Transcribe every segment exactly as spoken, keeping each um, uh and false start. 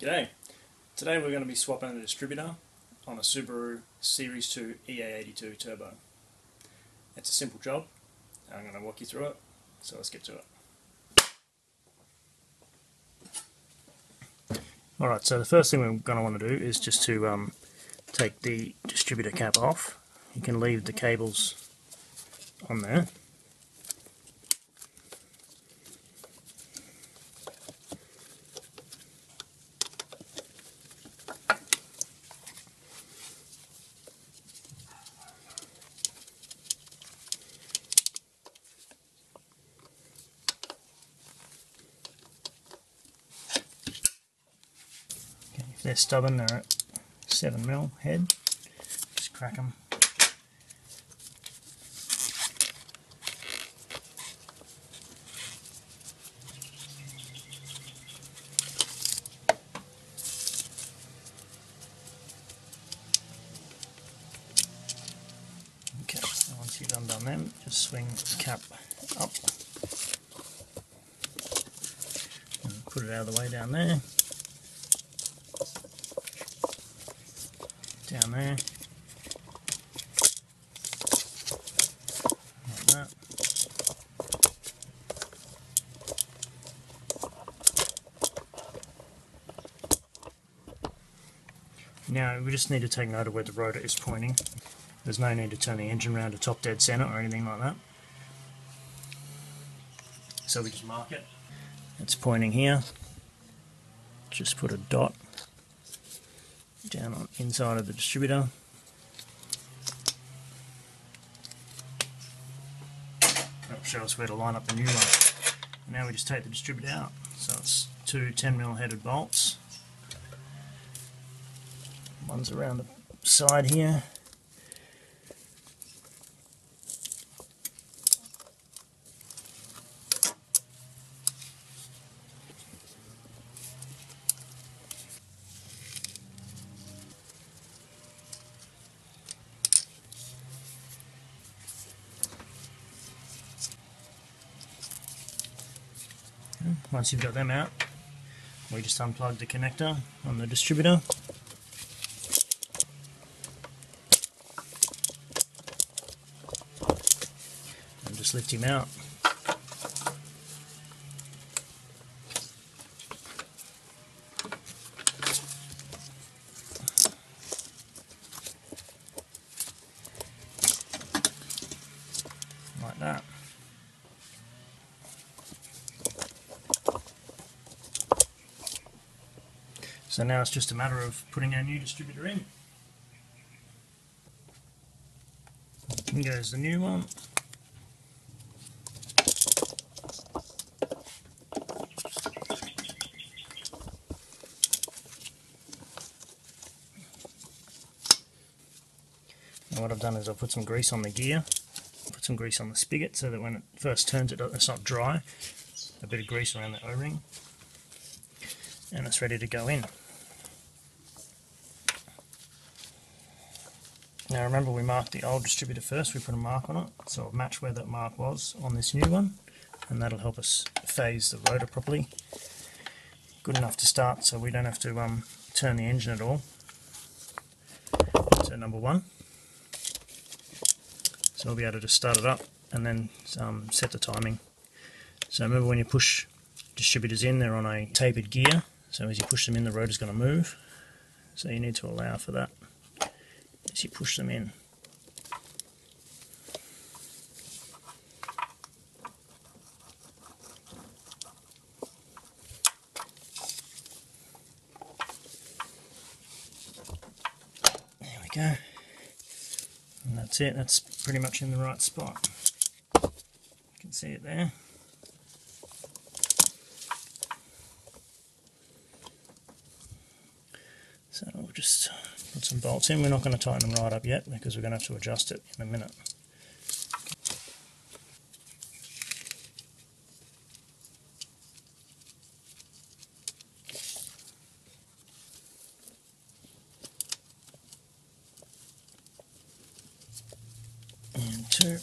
G'day. Today we're going to be swapping a distributor on a Subaru Series two E A eighty-two Turbo. It's a simple job, and I'm going to walk you through it, so let's get to it. Alright, so the first thing we're going to want to do is just to um, take the distributor cap off. You can leave the cables on there. They're stubborn, they're at seven mil head. Just crack them. Okay, so once you've undone them, just swing this cap up and put it out of the way down there. Down there, like that. Now we just need to take note of where the rotor is pointing. There's no need to turn the engine round to top dead center or anything like that. So we just mark it. It's pointing here. Just put a dot down on inside of the distributor. That'll show us where to line up the new one. Now we just take the distributor out. So it's two ten mil headed bolts. One's around the side here. Once you've got them out, we just unplug the connector on the distributor. And just lift him out. Like that. So now it's just a matter of putting our new distributor in. Here goes the new one. And what I've done is I've put some grease on the gear, put some grease on the spigot so that when it first turns it, it's not dry. A bit of grease around the O-ring, and it's ready to go in. Now remember, we marked the old distributor first, we put a mark on it, so I'll match where that mark was on this new one, and that'll help us phase the rotor properly. Good enough to start, so we don't have to um, turn the engine at all. So number one. So we'll be able to just start it up and then um, set the timing. So remember, when you push distributors in, they're on a tapered gear, so as you push them in, the rotor's going to move. So you need to allow for that as you push them in. There we go. And that's it, that's pretty much in the right spot. You can see it there. So we'll just put some bolts in. We're not going to tighten them right up yet because we're going to have to adjust it in a minute. And two.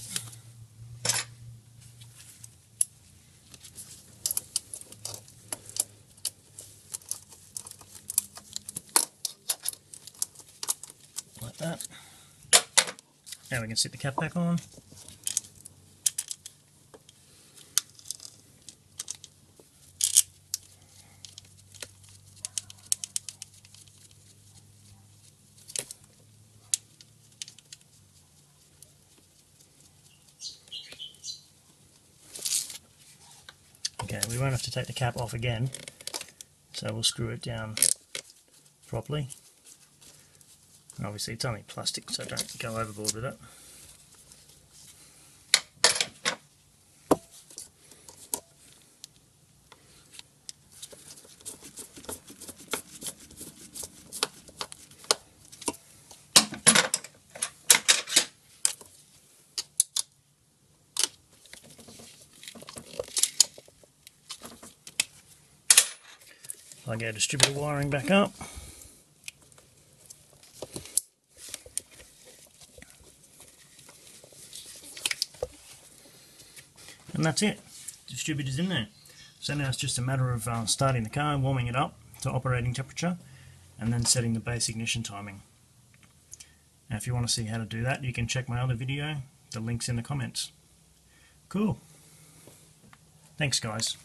that. Now we can sit the cap back on. Okay, we won't have to take the cap off again, so we'll screw it down properly. And obviously it's only plastic, so don't go overboard with it. Plug our distributor wiring back up. And that's it. Distributor's in there. So now it's just a matter of uh, starting the car, warming it up to operating temperature, and then setting the base ignition timing. Now if you want to see how to do that, you can check my other video. The link's in the comments. Cool. Thanks guys.